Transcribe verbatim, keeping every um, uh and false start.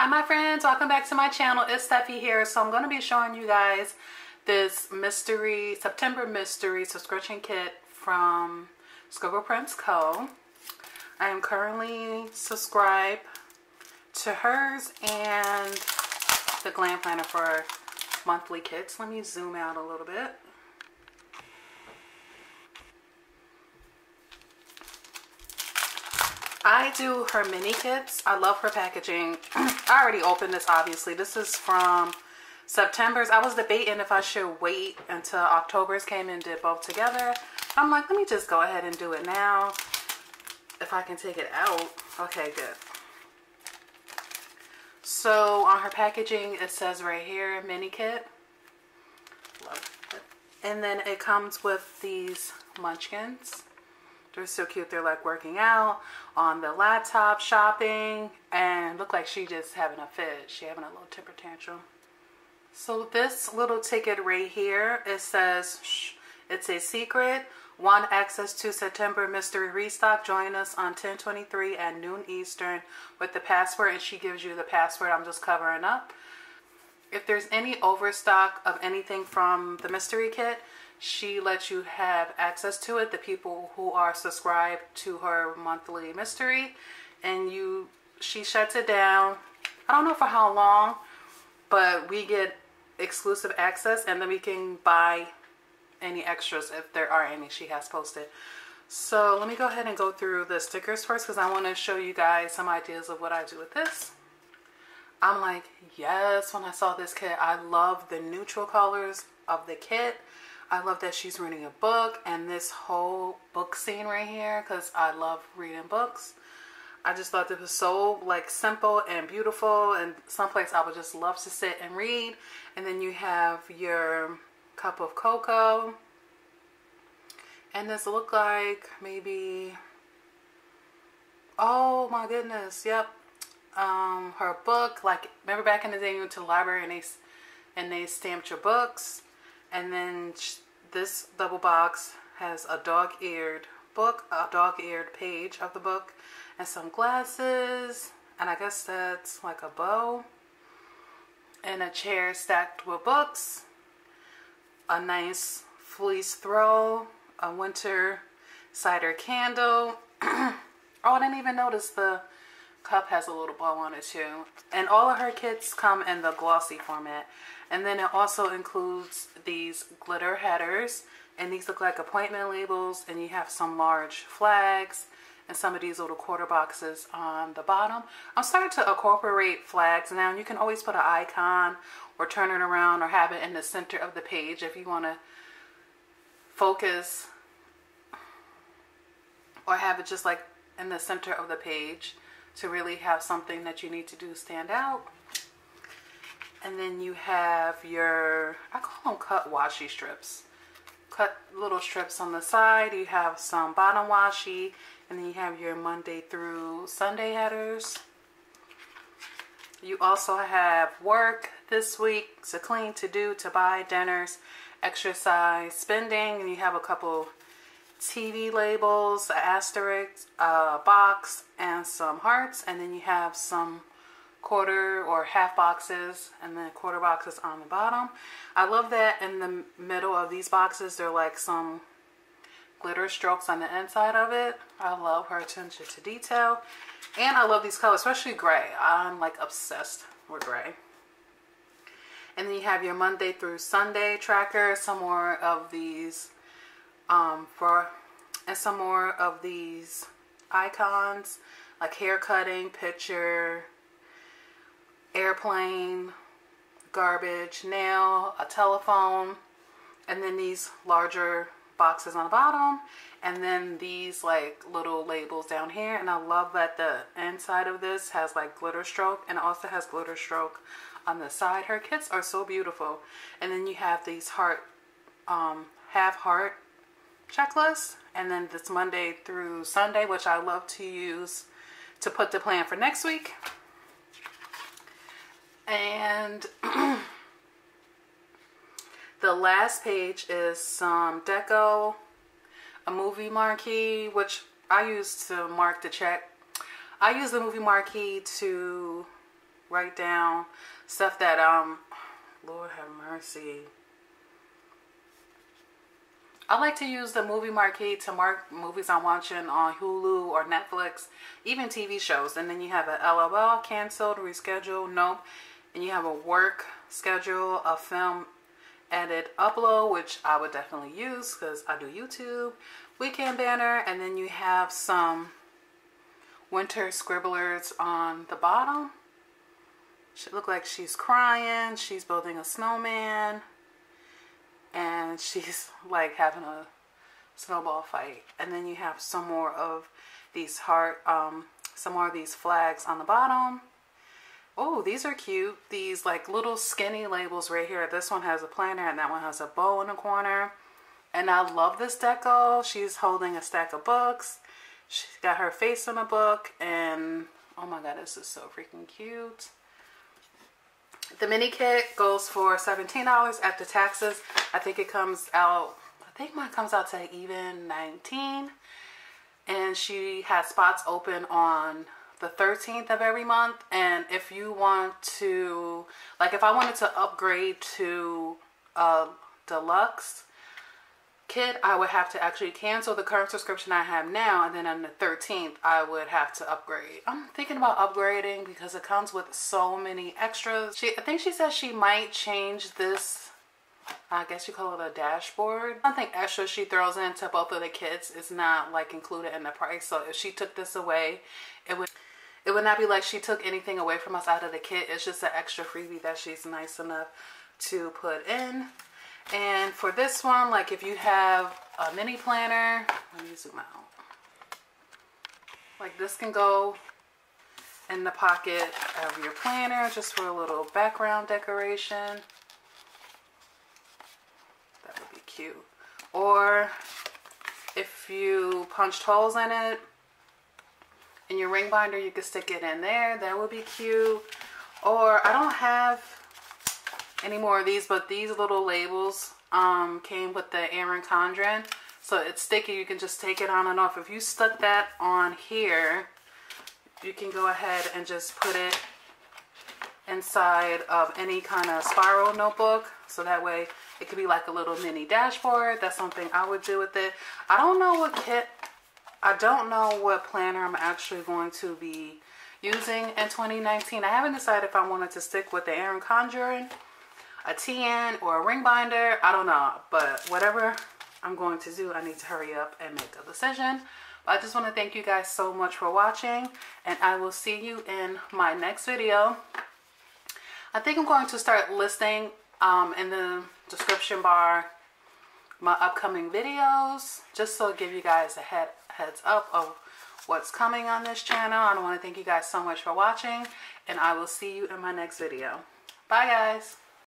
Hi my friends, welcome back to my channel. It's Steffi here. So I'm going to be showing you guys this mystery September mystery subscription kit from Scribble Prints Co. I am currently subscribed to hers and the Glam Planner for monthly kits. Let me zoom out a little bit. I do her mini kits. I love her packaging. I already opened this, obviously. This is from September's. I was debating if I should wait until October's came and did both together. I'm like, let me just go ahead and do it now. If I can take it out. Okay, good. So on her packaging, it says right here, mini kit. Love it. And then it comes with these munchkins. They're so cute. They're like working out on the laptop, shopping, and look like she just having a fit. She having a little temper tantrum. So this little ticket right here, it says, shh, it's a secret. Want access to September mystery restock? Join us on ten twenty-three at noon Eastern with the password, and she gives you the password. I'm just covering up. If there's any overstock of anything from the mystery kit, she lets you have access to it, the people who are subscribed to her monthly mystery, and you she shuts it down. I don't know for how long, but we get exclusive access, and then we can buy any extras if there are any she has posted. So let me go ahead and go through the stickers first, because I want to show you guys some ideas of what I do with this. I'm like, yes, when I saw this kit, I love the neutral colors of the kit. I love that she's reading a book, and this whole book scene right here, because I love reading books. I just thought this was so like simple and beautiful, and someplace I would just love to sit and read. And then you have your cup of cocoa, and this look like maybe, oh my goodness, yep, um, her book. Like, remember back in the day you went to the library and they and they stamped your books. And then this double box has a dog-eared book, a dog-eared page of the book, and some glasses, and I guess that's like a bow, and a chair stacked with books, a nice fleece throw, a winter cider candle. Oh, I didn't even notice the cup has a little bow on it too. And all of her kits come in the glossy format. And then it also includes these glitter headers, and these look like appointment labels, and you have some large flags and some of these little quarter boxes on the bottom. I'm starting to incorporate flags now, and you can always put an icon or turn it around or have it in the center of the page if you want to focus, or have it just like in the center of the page to really have something that you need to do stand out. And then you have your, I call them cut washi strips. Cut little strips on the side. You have some bottom washi. And then you have your Monday through Sunday headers. You also have work this week, to clean, to do, to buy, dinners, exercise, spending. And you have a couple T V labels, an asterisk, a box, and some hearts. And then you have some quarter or half boxes, and then quarter boxes on the bottom. I love that in the middle of these boxes there are like some glitter strokes on the inside of it. I love her attention to detail, and I love these colors, especially gray. I'm like obsessed with gray. And then you have your Monday through Sunday tracker, some more of these um for and some more of these icons like hair cutting, picture, airplane, garbage, nail, a telephone, and then these larger boxes on the bottom, and then these like little labels down here. And I love that the inside of this has like glitter stroke, and also has glitter stroke on the side. Her kits are so beautiful. And then you have these heart, um, half heart checklists, and then this Monday through Sunday, which I love to use to put the plan for next week. And the last page is some deco, a movie marquee, which I use to mark the check. I use the movie marquee to write down stuff that, um, Lord have mercy. I like to use the movie marquee to mark movies I'm watching on Hulu or Netflix, even T V shows. And then you have a L O L, canceled, rescheduled, nope. And you have a work schedule, a film edit, upload, which I would definitely use because I do YouTube, weekend banner, and then you have some winter scribblers on the bottom. She look like she's crying, she's building a snowman, and she's like having a snowball fight. And then you have some more of these heart, um, some more of these flags on the bottom. Oh, these are cute. These like little skinny labels right here. This one has a planner and that one has a bow in the corner. And I love this deco. She's holding a stack of books. She's got her face in a book, and oh my God, this is so freaking cute. The mini kit goes for seventeen dollars after taxes. I think it comes out, I think mine comes out to even nineteen. And she has spots open on the thirteenth of every month. And if you want to, like if I wanted to upgrade to a deluxe kit, I would have to actually cancel the current subscription I have now. And then on the thirteenth, I would have to upgrade. I'm thinking about upgrading because it comes with so many extras. She, I think she says she might change this, I guess you call it a dashboard. Something extra she throws into both of the kits is not like included in the price. So if she took this away, it would, it would not be like she took anything away from us out of the kit. It's just an extra freebie that she's nice enough to put in. And for this one, like if you have a mini planner, let me zoom out. Like this can go in the pocket of your planner just for a little background decoration. That would be cute. Or if you punched holes in it, in your ring binder, you could stick it in there. That would be cute. Or I don't have any more of these, but these little labels um came with the Erin Condren, so it's sticky, you can just take it on and off. If you stuck that on here, you can go ahead and just put it inside of any kind of spiral notebook, so that way it could be like a little mini dashboard. That's something I would do with it. I don't know what kit, I don't know what planner I'm actually going to be using in twenty nineteen. I haven't decided if I wanted to stick with the Erin Condren, a T N, or a ring binder. I don't know, but whatever I'm going to do, I need to hurry up and make a decision. But I just want to thank you guys so much for watching, and I will see you in my next video. I think I'm going to start listing um, in the description bar my upcoming videos, just so I'll give you guys a head, heads up of what's coming on this channel. I want to thank you guys so much for watching, and I will see you in my next video. Bye guys.